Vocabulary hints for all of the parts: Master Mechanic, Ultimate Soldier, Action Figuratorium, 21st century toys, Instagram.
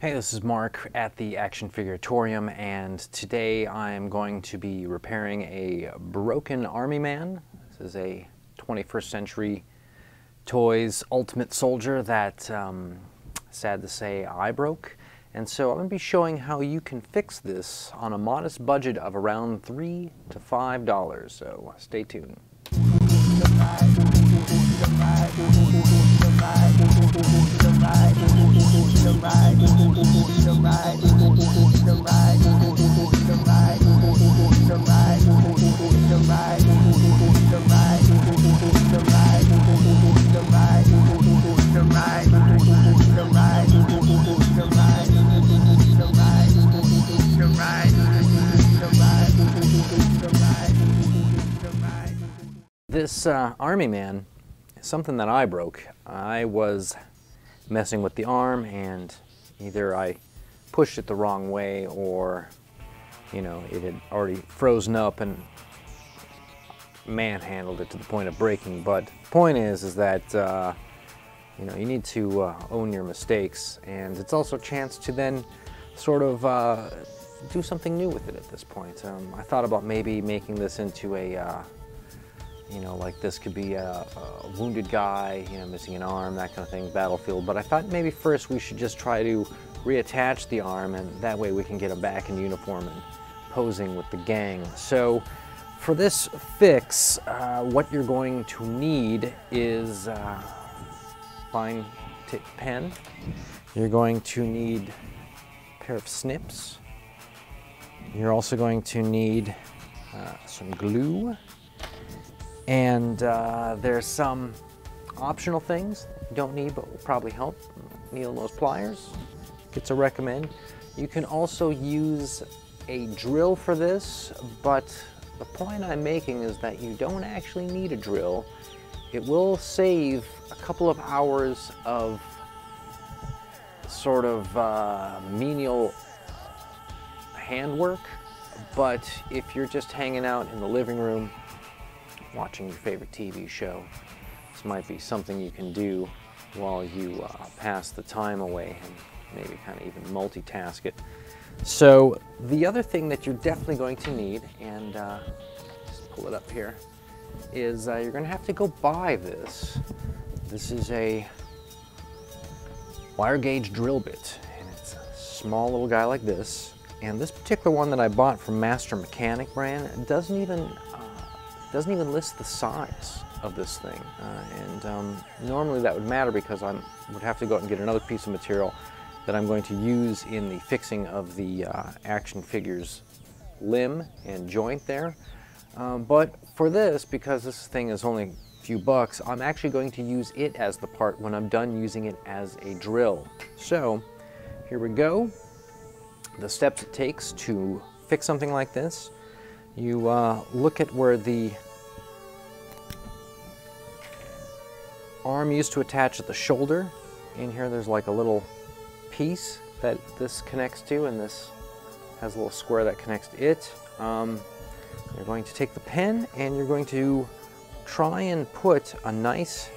Hey, this is Mark at the Action Figuratorium, and today I'm going to be repairing a broken army man. This is a 21st Century Toys Ultimate Soldier that, sad to say, I broke. And so I'm going to be showing how you can fix this on a modest budget of around $3 to $5, so stay tuned. This army man is something that I broke. I was messing with the arm, and either I pushed it the wrong way, or you know, it had already frozen up and manhandled it to the point of breaking. But the point is that you know, you need to own your mistakes, and it's also a chance to then sort of do something new with it at this point. I thought about maybe making this into a you know, like this could be a wounded guy, you know, missing an arm, that kind of thing, battlefield. But I thought maybe first we should just try to reattach the arm, and that way we can get him back in uniform and posing with the gang. So for this fix, what you're going to need is a fine tip pen. You're going to need a pair of snips. You're also going to need some glue. And there's some optional things you don't need but will probably help. Needle nose pliers, it's a recommend. You can also use a drill for this, but the point I'm making is that you don't actually need a drill. It will save a couple of hours of sort of menial handwork, but if you're just hanging out in the living room, watching your favorite TV show, this might be something you can do while you pass the time away and maybe kind of even multitask it. So the other thing that you're definitely going to need, and just pull it up here, is you're going to have to go buy this. This is a wire gauge drill bit, and it's a small little guy like this. And this particular one that I bought from Master Mechanic brand doesn't even list the size of this thing. Normally that would matter because I would have to go out and get another piece of material that I'm going to use in the fixing of the action figure's limb and joint there. But for this, because this thing is only a few bucks, I'm actually going to use it as the part when I'm done using it as a drill. So here we go. The steps it takes to fix something like this. You look at where the arm used to attach at the shoulder. In here there's like a little piece that this connects to, and this has a little square that connects to it. You're going to take the pen and you're going to try and put a nice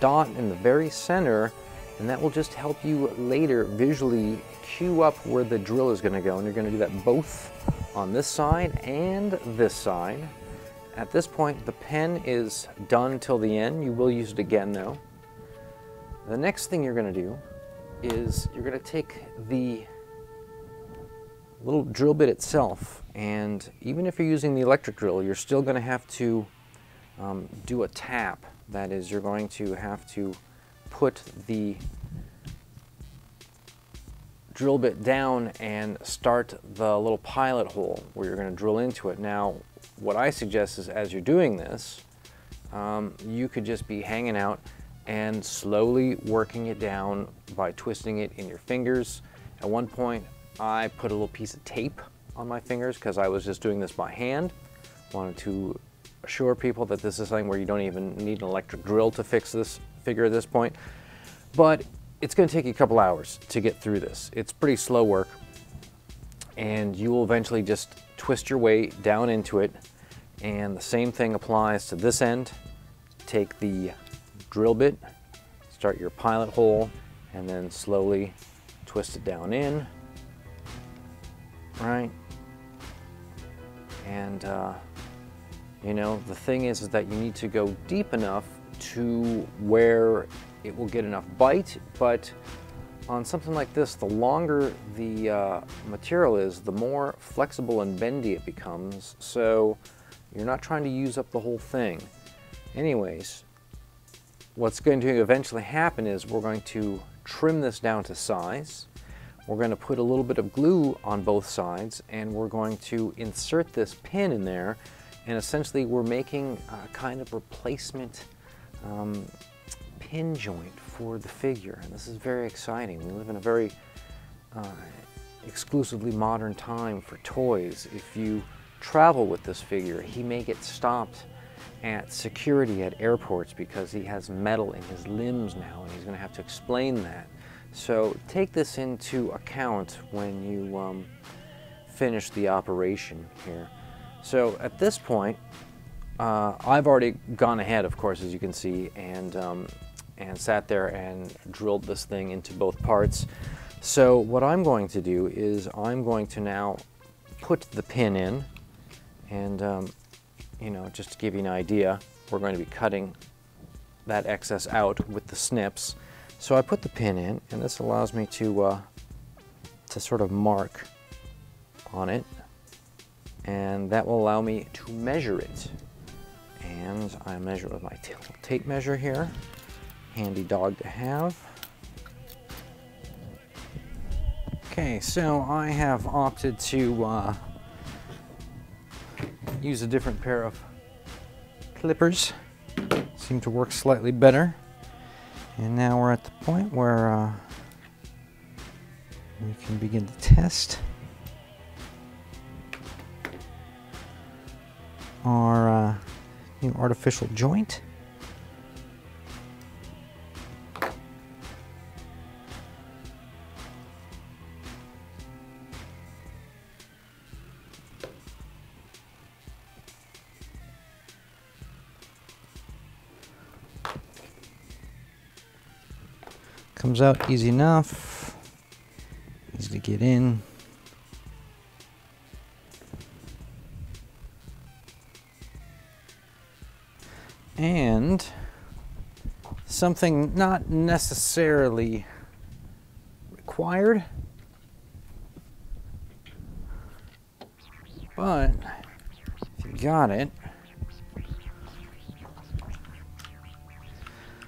dot in the very center, and that will just help you later visually cue up where the drill is going to go. And you're going to do that both on this side and this side. At this point, the pen is done till the end. You will use it again though. The next thing you're gonna do is you're gonna take the little drill bit itself, and even if you're using the electric drill, you're still gonna have to do a tap. That is, you're going to have to put the drill bit down and start the little pilot hole where you're going to drill into it. Now, what I suggest is as you're doing this, you could just be hanging out and slowly working it down by twisting it in your fingers. At one point, I put a little piece of tape on my fingers because I was just doing this by hand. Wanted to assure people that this is something where you don't even need an electric drill to fix this figure at this point. But it's going to take you a couple hours to get through this. It's pretty slow work, and you will eventually just twist your way down into it, and the same thing applies to this end. Take the drill bit, start your pilot hole, and then slowly twist it down in, right? And you know, the thing is that you need to go deep enough to where it will get enough bite, but on something like this, the longer the material is, the more flexible and bendy it becomes, so you're not trying to use up the whole thing. Anyways, what's going to eventually happen is we're going to trim this down to size, we're going to put a little bit of glue on both sides, and we're going to insert this pin in there, and essentially we're making a kind of replacement pin joint for the figure, and this is very exciting. We live in a very exclusively modern time for toys. If you travel with this figure, he may get stopped at security at airports because he has metal in his limbs now, and he's going to have to explain that. So take this into account when you finish the operation here. So at this point, I've already gone ahead, of course, as you can see, and sat there and drilled this thing into both parts. So what I'm going to do is I'm going to now put the pin in, and you know, just to give you an idea, we're going to be cutting that excess out with the snips. So I put the pin in, and this allows me to sort of mark on it, and that will allow me to measure it. And I measure it with my tape measure here. Handy dog to have. Okay, so I have opted to use a different pair of clippers. Seem to work slightly better. And now we're at the point where we can begin to test our new artificial joint. Comes out easy enough, easy to get in. And something not necessarily required, but if you got it,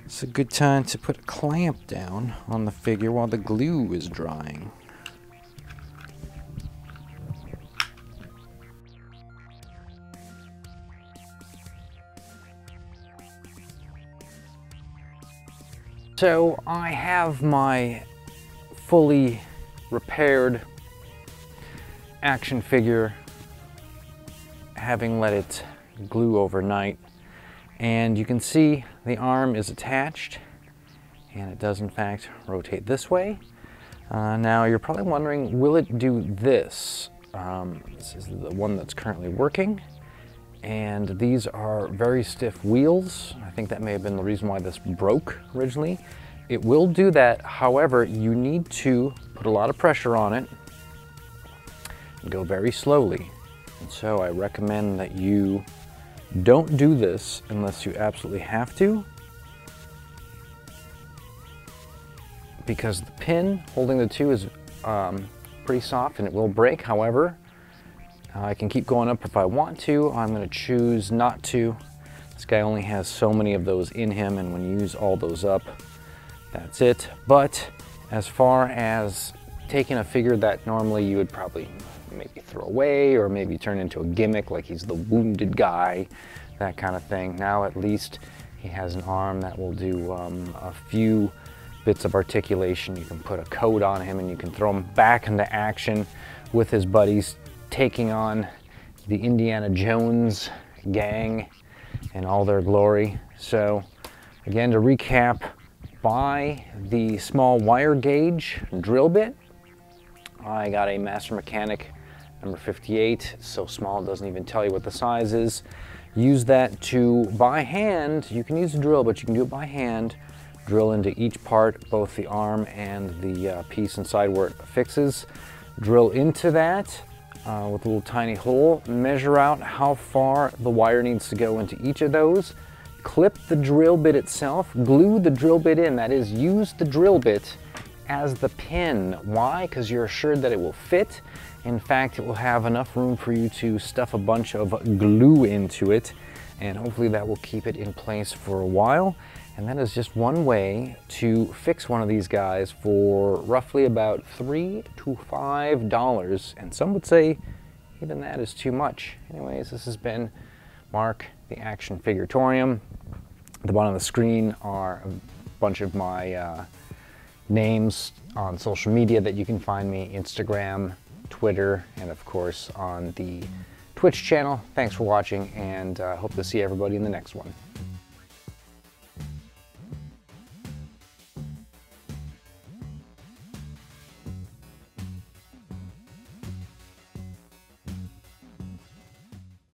it's a good time to put a clamp down on the figure while the glue is drying. So I have my fully repaired action figure, having let it glue overnight. And you can see the arm is attached, and it does in fact rotate this way. Now you're probably wondering, will it do this? This is the one that's currently working, and these are very stiff wheels. I think that may have been the reason why this broke originally. It will do that, however, you need to put a lot of pressure on it and go very slowly. And so I recommend that you don't do this unless you absolutely have to, because the pin holding the two is pretty soft and it will break. However, I can keep going up if I want to. I'm going to choose not to. This guy only has so many of those in him, and when you use all those up, that's it. But as far as taking a figure that normally you would probably maybe throw away or maybe turn into a gimmick, like he's the wounded guy, that kind of thing. Now at least he has an arm that will do a few bits of articulation. You can put a coat on him and you can throw him back into action with his buddies, taking on the Indiana Jones gang in all their glory. So again, to recap, buy the small wire gauge drill bit. I got a Master Mechanic number 58, so small it doesn't even tell you what the size is. Use that to, by hand, you can use a drill, but you can do it by hand, drill into each part, both the arm and the piece inside where it fixes. Drill into that with a little tiny hole, measure out how far the wire needs to go into each of those, clip the drill bit itself, glue the drill bit in, that is, use the drill bit as the pin. Why? Because you're assured that it will fit. In fact, it will have enough room for you to stuff a bunch of glue into it, and hopefully that will keep it in place for a while. And that is just one way to fix one of these guys for roughly about $3 to $5, and some would say even that is too much. Anyways, this has been Mark, the Action Figuratorium. At the bottom of the screen are a bunch of my names on social media that you can find me, Instagram, Twitter, and of course on the Twitch channel. Thanks for watching, and hope to see everybody in the next one.